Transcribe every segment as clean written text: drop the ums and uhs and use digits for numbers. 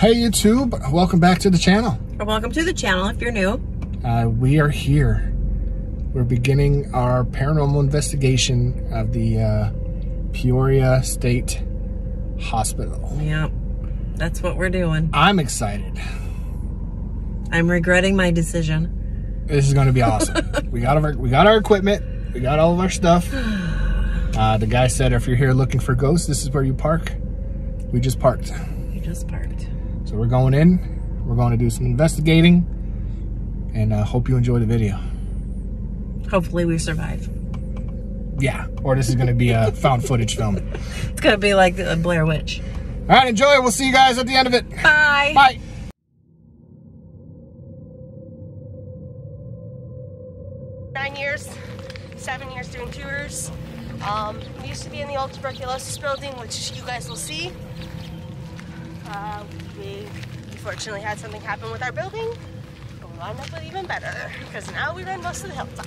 Hey YouTube, welcome back to the channel. Or welcome to the channel if you're new. We are here. We're beginning our paranormal investigation of the Peoria State Hospital. Yep, that's what we're doing. I'm excited. I'm regretting my decision. This is going to be awesome. we got our equipment. We got all of our stuff. The guy said if you're here looking for ghosts, this is where you park. We just parked. You just parked. So we're going in. We're going to do some investigating. And I hope you enjoy the video. Hopefully we survive. Yeah. Or this is going to be a found footage film. It's going to be like a Blair Witch. All right. Enjoy it. We'll see you guys at the end of it. Bye. Bye. Seven years doing tours. We used to be in the old tuberculosis building, which you guys will see. We unfortunately had something happen with our building, but we wound up with even better because now we run most of the hilltop.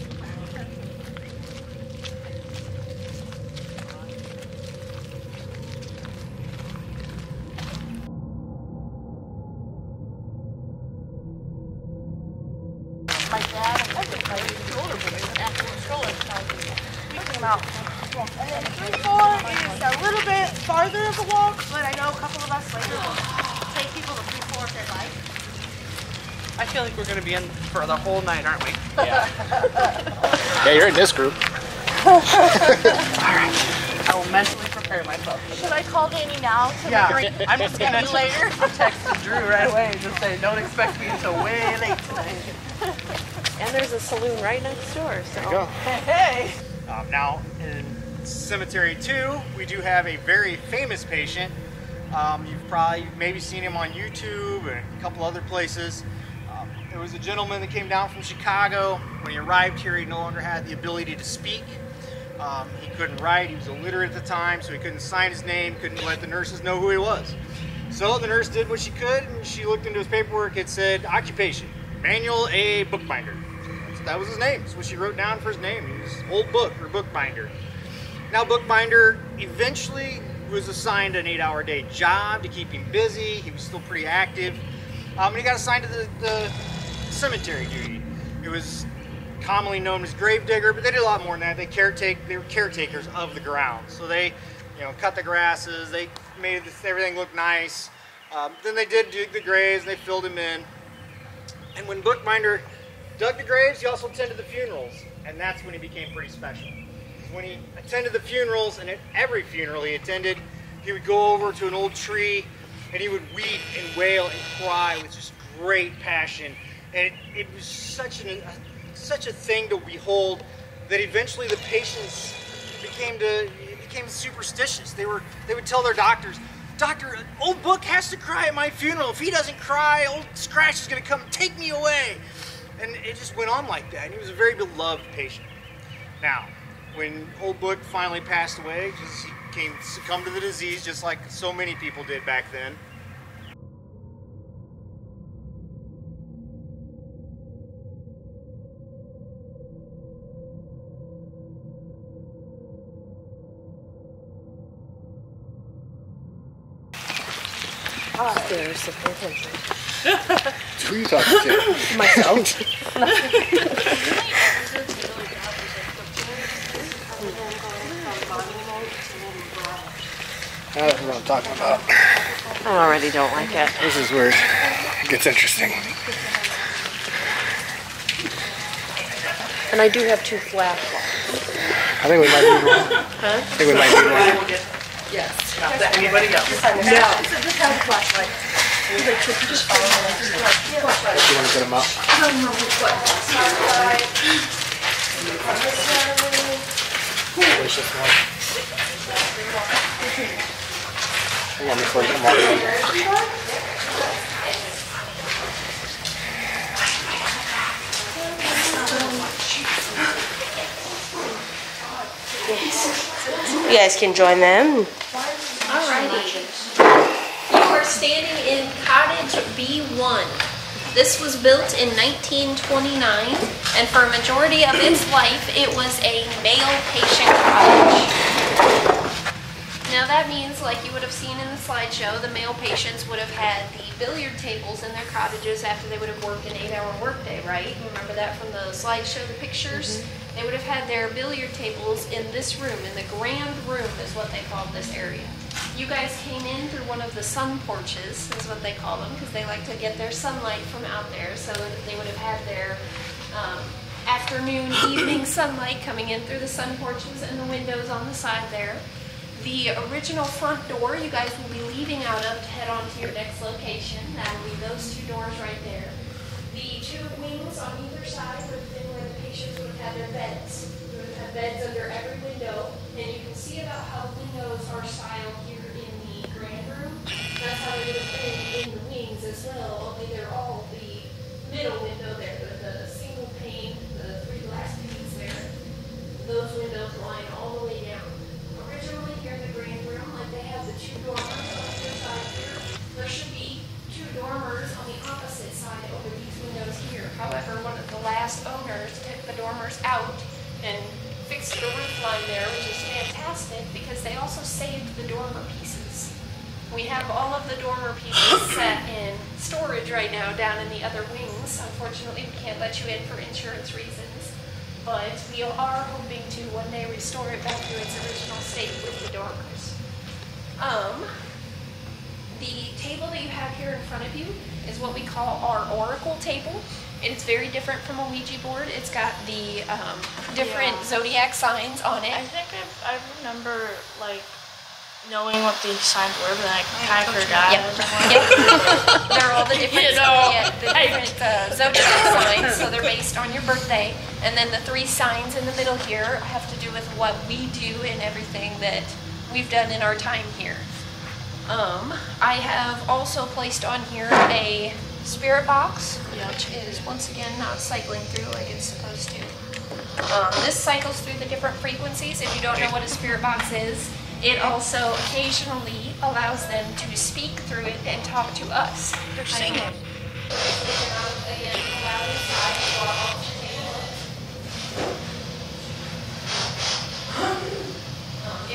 My dad and everybody, the older boys, and after the stroller, we came out. And then 3-4 is a little bit farther of a walk, but I know a couple of us later will take people to 3-4 if they like. I feel like we're going to be in for the whole night, aren't we? Yeah. Yeah, you're in this group. All right. I will mentally prepare myself. Should I call Danny now? Yeah. I'm just going to text Drew right away and just say, don't expect me until way late tonight. And there's a saloon right next door, so. There you go. Hey! Now, in Cemetery 2, we do have a very famous patient. You've probably maybe seen him on YouTube and a couple other places. There was a gentleman that came down from Chicago. When he arrived here, he no longer had the ability to speak. He couldn't write. He was illiterate at the time, so he couldn't sign his name, couldn't let the nurses know who he was. So the nurse did what she could, and she looked into his paperwork. It said, occupation, manual A bookbinder. That was his name. That's what she wrote down for his name. He was Old Book or Bookbinder. Now Bookbinder eventually was assigned an 8-hour day job to keep him busy. He was still pretty active. And he got assigned to the cemetery duty. It was commonly known as gravedigger, but they did a lot more than that. They were caretakers of the ground. So they, you know, cut the grasses. They made everything look nice. Then they did dig the graves. They filled them in. And when Bookbinder dug the graves, he also attended the funerals, and that's when he became pretty special. When he attended the funerals, and at every funeral he attended, he would go over to an old tree, and he would weep and wail and cry with just great passion. And it was such a thing to behold that eventually the patients became superstitious. They would tell their doctors, "Doctor, Old Book has to cry at my funeral. If he doesn't cry, Old Scratch is going to come take me away." And it just went on like that. And he was a very beloved patient. Now, when Old Book finally passed away, he succumbed to the disease just like so many people did back then. Upstairs, who are you talking to? Myself. That's what I'm talking about. I already don't like it. This is where it gets interesting. And I do have two flashlights. I think we might be wrong. Huh? I think we might be wrong. Yes. Not that anybody else. No. This has a flashlight. Like, you want to get them up? I don't know what. You guys can join them. Alrighty. We're standing in Cottage B1. This was built in 1929, and for a majority of its life, it was a male patient cottage. Now that means, like you would have seen in the slideshow, the male patients would have had the billiard tables in their cottages after they would have worked an 8-hour workday, right? You remember that from the slideshow, the pictures? Mm-hmm. They would have had their billiard tables in this room, in the grand room is what they called this area. You guys came in through one of the sun porches, is what they call them, because they like to get their sunlight from out there, so they would have had their afternoon, evening sunlight coming in through the sun porches and the windows on the side there. The original front door you guys will be leaving out of to head on to your next location. That will be those two doors right there. The two wings on either side would have been where the patients would have had their beds. You would have had beds under every window, and you can see about how windows are styled here in the grand room. That's how they would have been in the wings as well, only they're all the middle window there, the single pane, the three glass panes there. Those windows line all the way down. Originally here in the grand room, like they have the two dormers on either side here, there should be two dormers on the opposite side over these windows here. However, one of the last owners took the dormers out and fixed the roof line there, which is fantastic because they also saved the dormer pieces. We have all of the dormer pieces set in storage right now down in the other wings. Unfortunately, we can't let you in for insurance reasons. But we are hoping to one day restore it back to its original state with the dormers. The table that you have here in front of you is what we call our Oracle table. It's very different from a Ouija board. It's got the different zodiac signs on it. I think I remember like knowing what the signs were, but I kind of forgot. Yep. They're all the different, the different zodiac signs, so they're based on your birthday. And then the three signs in the middle here have to do with what we do and everything that we've done in our time here. I have also placed on here a spirit box, which is once again not cycling through like it's supposed to. This cycles through the different frequencies. If you don't know what a spirit box is, it also occasionally allows them to speak through it and talk to us. They're singing. If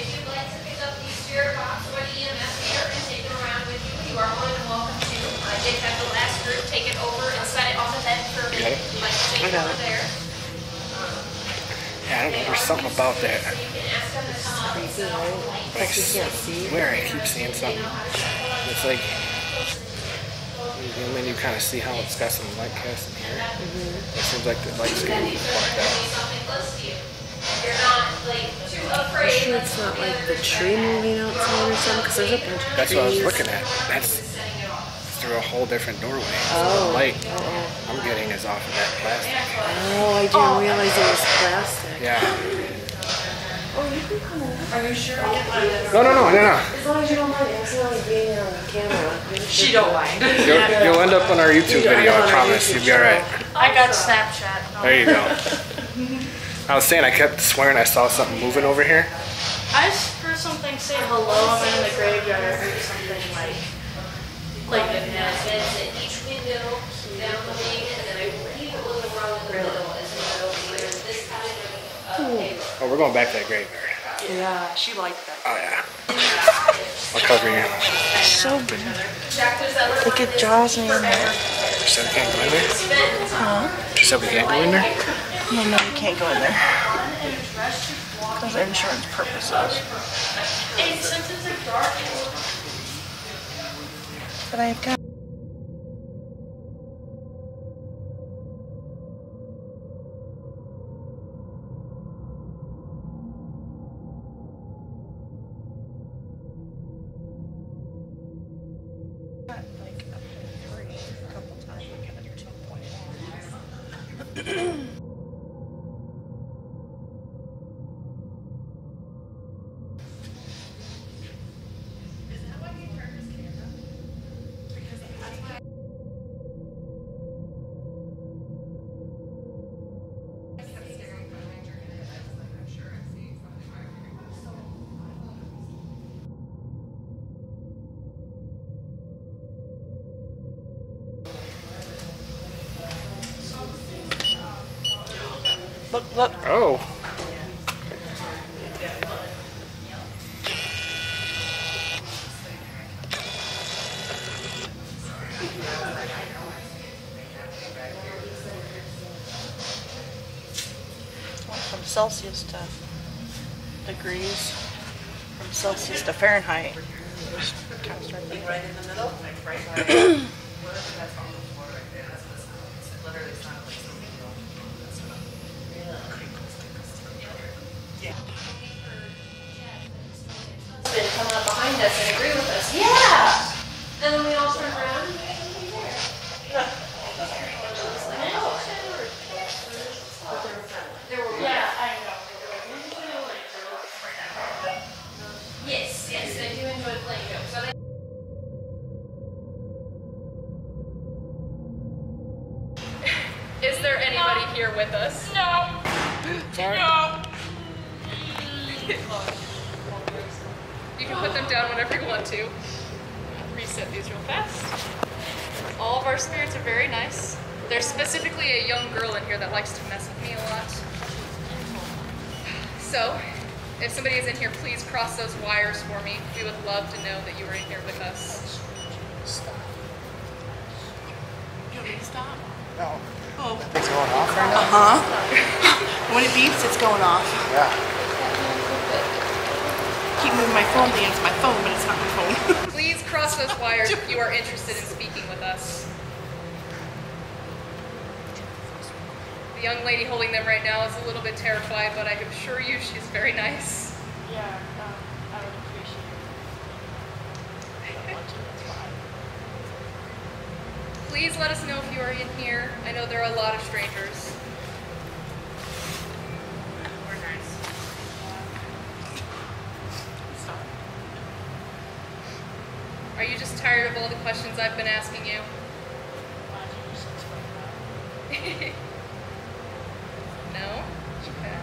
you'd like to pick up the spirit box or the EMF meter and take it around with you, you are more than welcome to. I did have the last group take it over and set it on the bed for me. You'd like to take it over there. Yeah, I don't know, there's something about that. Like, where I keep seeing something. It's like, and then you kind of see how it's got some light cast in here. It seems like the light's getting blocked out. I'm sure it's not like the tree moving outside or something, because there's a bunch of trees. That's what I was looking at. That's through a whole different doorway. So the light I'm getting is off of that plastic. Oh, I didn't realize it was plastic. Yeah. Oh, you can come in. Are you sure? No. As long as you don't mind accidentally being on camera. She don't mind. You'll end up on our YouTube video, I promise. You'll be alright. I got Snapchat. There you go. I was saying, I kept swearing I saw something moving over here. I heard something say hello, I'm in the graveyard. I heard something like it says that each window down the wing, and then I believe it was around the middle as well. There's this kind of table. Oh, we're going back to that graveyard. Yeah, she liked that. Oh, yeah. I'll cover you. So good. Look, it draws me in there. You said we can't go in there? Huh? You said we can't go in there? No, we can't go in there. Because of insurance purposes. And since it's a dark room. But I've got... Look. Oh. Went from Celsius to degrees, from Celsius to Fahrenheit. Right in the middle, like right by that's on the floor right there. That's what it's not. It's literally not like something you don't do. That's what I'm pretty close to this together. Yeah. Husband come up behind us and agree with us. Yeah! And then we all turn around and there's something there. There were women. Yeah, I know. Yes, yes, I do enjoy playing jokes. So is there anybody here with us? No. Sorry. No. You can put them down whenever you want to. Reset these real fast. All of our spirits are very nice. There's specifically a young girl in here that likes to mess with me a lot. So, if somebody is in here, please cross those wires for me. We would love to know that you were in here with us. Stop. You want me to stop? No. Oh. That thing's going off right now? Uh-huh. When it beeps, it's going off. Yeah. Keep moving my phone thing. It's my phone, but it's not my phone. Please cross those wires if you are interested in speaking with us. The young lady holding them right now is a little bit terrified, but I assure you she's very nice. Yeah, I would appreciate it. Please let us know if you are in here. I know there are a lot of strangers. We're nice. Stop. Are you just tired of all the questions I've been asking you? No? Okay.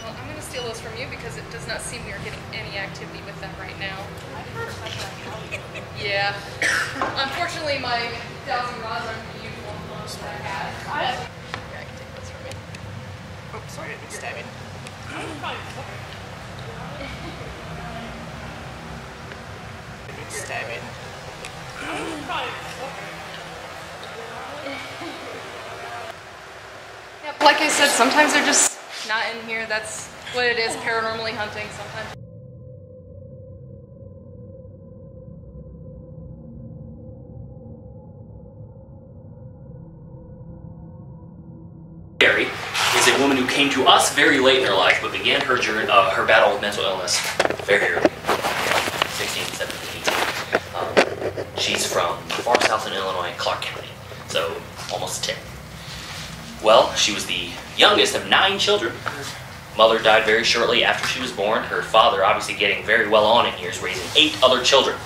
Well, I'm going to steal those from you because it does not seem we are getting any activity with them right now. Yeah. Unfortunately, my 1,000 rods aren't the usual ones that I have. Yeah, I can take this from you. Oh, sorry, I didn't stab you. Stab it. Yeah, like I said, sometimes they're just not in here. That's what it is, paranormally hunting sometimes. Mary is a woman who came to us very late in her life, but began her journey, her battle with mental illness very early, 16, 17, 18. She's from far south in Illinois, Clark County, so almost 10. Well, she was the youngest of 9 children. Mother died very shortly after she was born. Her father, obviously getting very well on in years, raising 8 other children.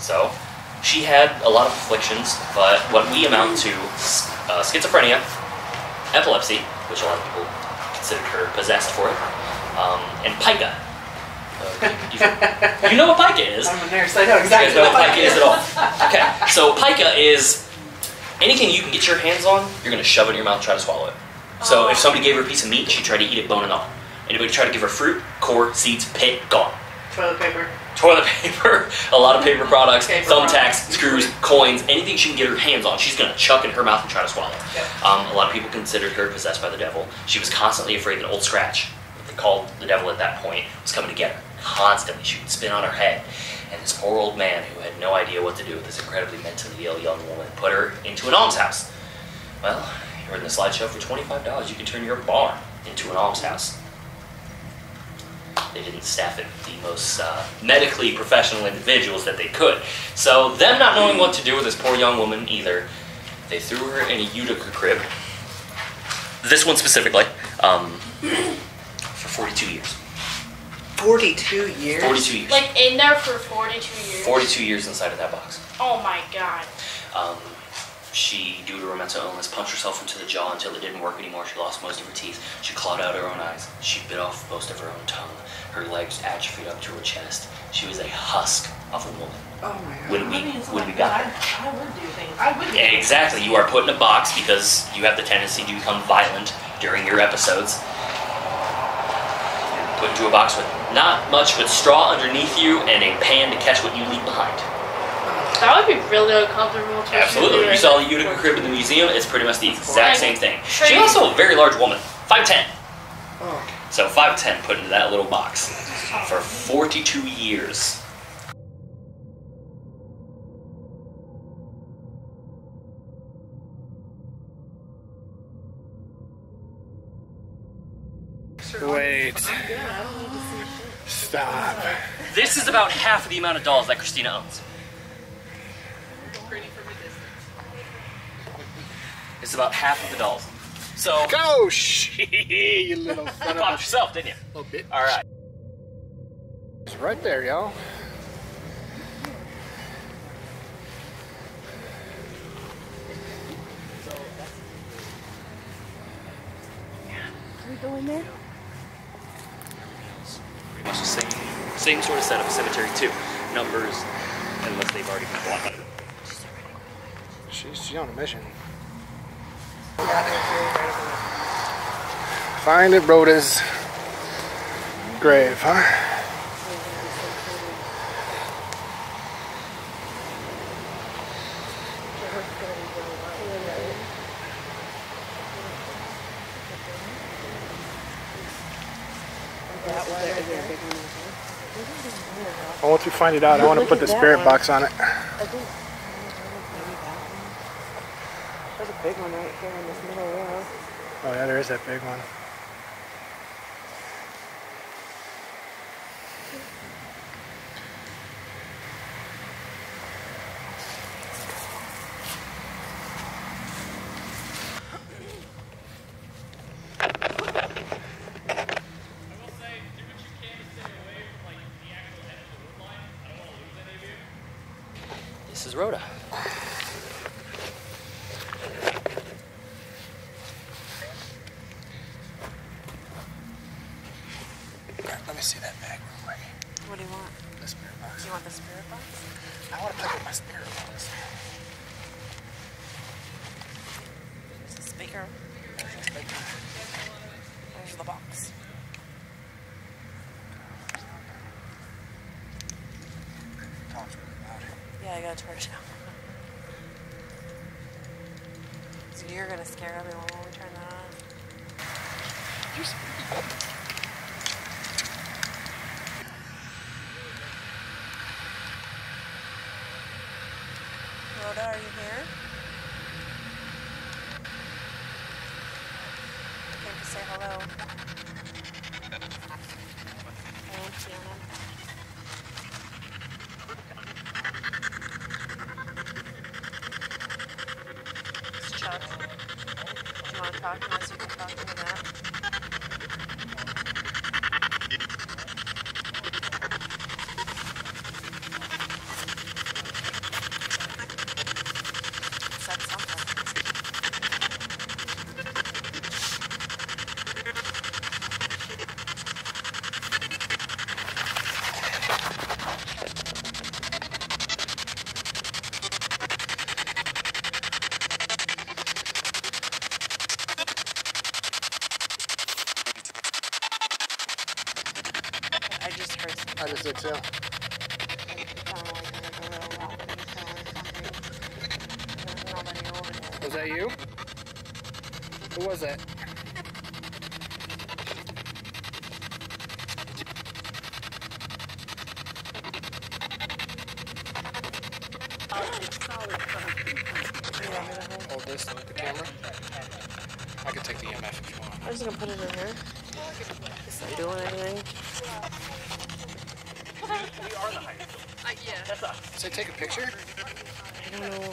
So she had a lot of afflictions, but what we amount to schizophrenia, epilepsy, which a lot of people considered her possessed for it, and pica. You know what pica is? I'm a nurse, I know exactly. You guys know what pica is at all. Okay, so pica is anything you can get your hands on, you're going to shove it in your mouth and try to swallow it. So if somebody gave her a piece of meat, she'd try to eat it bone and all. Anybody try to give her fruit, core, seeds, pit, gone. Toilet paper. Toilet paper, a lot of paper products, thumbtacks, screws, coins, anything she can get her hands on, she's going to chuck in her mouth and try to swallow. Yep. A lot of people considered her possessed by the devil. She was constantly afraid that Old Scratch, what they called the devil at that point, was coming to get her. Constantly, she would spin on her head. And this poor old man who had no idea what to do with this incredibly mentally ill young woman put her into an almshouse. Well, you heard in the slideshow, for $25 you could turn your barn into an almshouse. They didn't staff it with the most medically professional individuals that they could. So them not knowing what to do with this poor young woman either, they threw her in a Utica crib, this one specifically, for 42 years. 42 years? 42 years. Like in there for 42 years? 42 years inside of that box. Oh my god. She, due to her mental illness, punched herself into the jaw until it didn't work anymore. She lost most of her teeth. She clawed out her own eyes. She bit off most of her own tongue. Her legs atrophied up to her chest. She was a husk of a woman. Oh my god. When we got her. I would do things. I would do things. Exactly. You are put in a box because you have the tendency to become violent during your episodes. You're put into a box with not much but straw underneath you and a pan to catch what you leave behind. That would be really uncomfortable. Absolutely. You saw the Utica crib in the museum. It's pretty much the exact same thing. She's also a very large woman. 5'10". Oh. So 5'10" put into that little box for 42 years. Wait. Stop. This is about half of the amount of dolls that Christina owns. It's about half of the dolls. So go, she, you little son of a... yourself, didn't you? A little bit. All right. It's right there, y'all. Can we go in there? Pretty much the same sort of setup. Cemetery too. Numbers, unless they've already been blocked. She's on a mission. Find it, Broda's grave, huh? Well, once we find it out, I want to put the spirit box on it. There's a big one right here in this middle row. Oh yeah, there is that big one. Let me see that bag real quick. What do you want? The spirit box. You want the spirit box? I want to play with my spirit box. There's a speaker. There's the box. Talk to me about it. Yeah, I gotta turn it down. So you're gonna scare everyone when we turn that on. You're spooky. Rhoda, are you here? I came to say hello. Thank you. It's Chuck. Do you want to talk to us? You can talk to me now. I just did too. Was that you? Who was that? Hold this with the camera. I can take the EMF if you want. I'm just gonna put it in here. Is that doing anything? We are the highest. Yeah. That's us. So take a picture? I don't know.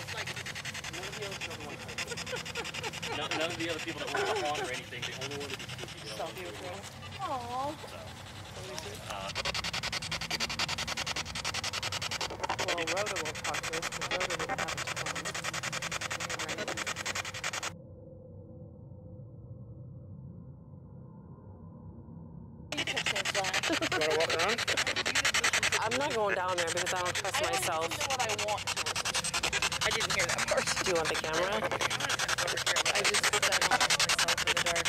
None of the other people that were on or anything, the only one that was spooky. Stop you, girl. Aww. Well, Rhoda will talk to us, because Rhoda will have to talk to us. Going down there because I don't trust myself. I didn't hear that part. Do you want the camera? I just put that on myself in the dark.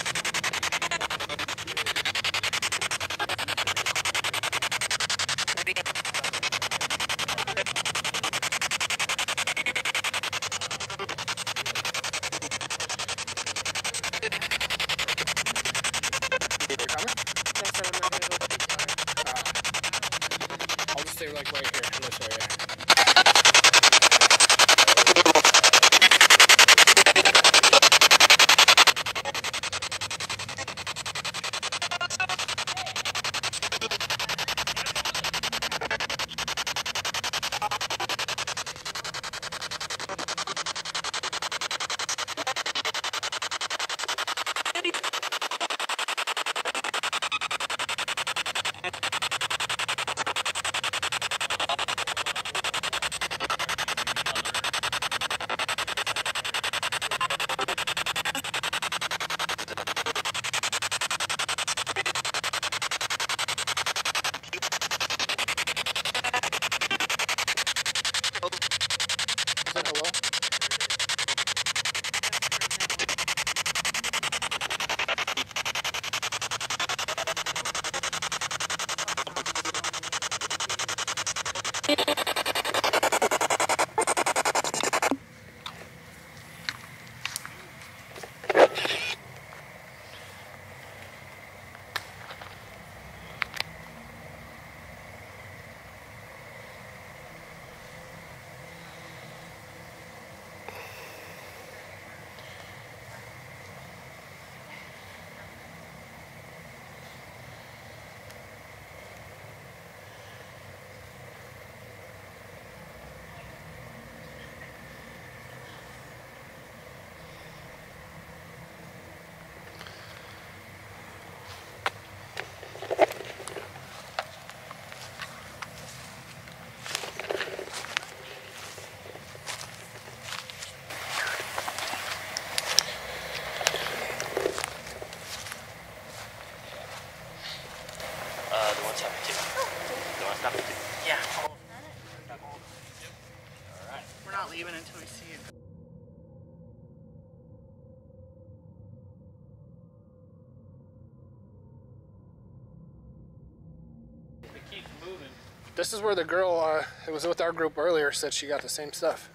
This is where the girl who was with our group earlier said she got the same stuff.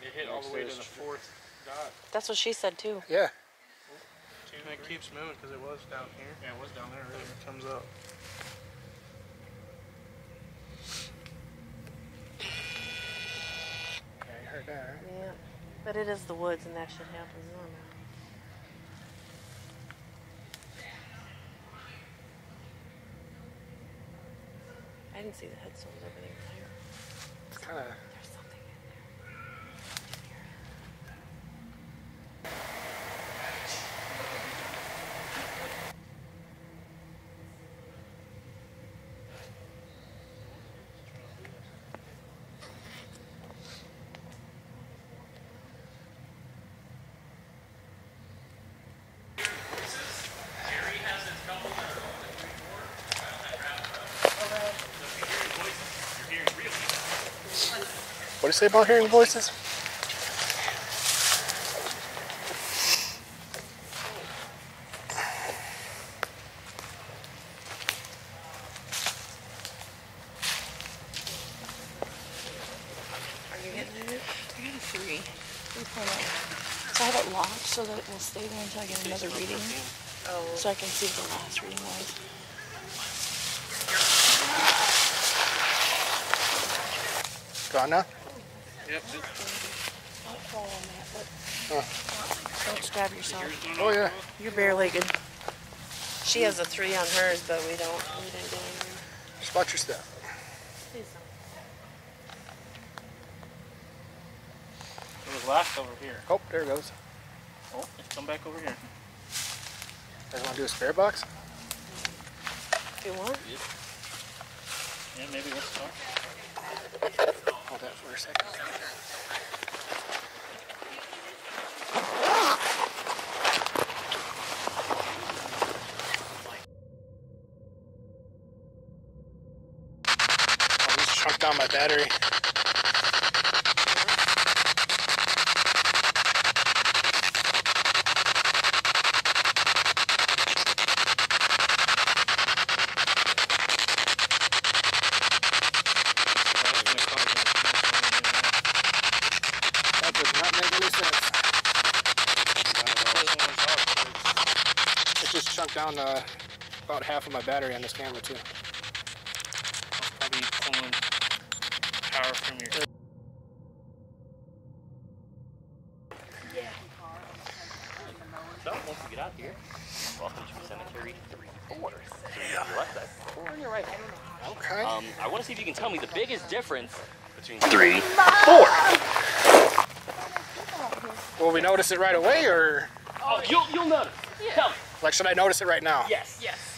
It hit all the way to the fourth dot. That's what she said too. Yeah. And it keeps moving because it was down here. Yeah, it was down there earlier. It comes up. Yeah, you heard that, right? Yeah. But it is the woods and that shit happens on that. I didn't see the headstones over there. It's kind of... There's something in there. What do you say about hearing voices? Are you getting it? I got a 3. 3.0. So I have it locked so that it will stay there until I get another reading. Oh. So I can see what the last reading was. Gone now? Yep. Don't fall on that, but don't stab yourself. Oh yeah. You're bare legged. She has a 3 on hers, but we didn't go in there. Just watch your step. Please don't. It was locked over here. Oh, there it goes. Oh, it's come back over here. Guys wanna do a spare box? Do you want? Yeah, maybe let's talk. Hold that for a second. I just chunked down my battery. Down about half of my battery on this camera too. I'll probably power from your... So, once you get out here, welcome to Cemetery 3-4. Yeah. Your left side, 4 on your right. Okay. I want to see if you can tell me the biggest difference between 3 and 4. Will we notice it right away, or...? Oh, you'll notice. Yeah. Tell me. Like, should I notice it right now? Yes. Yes.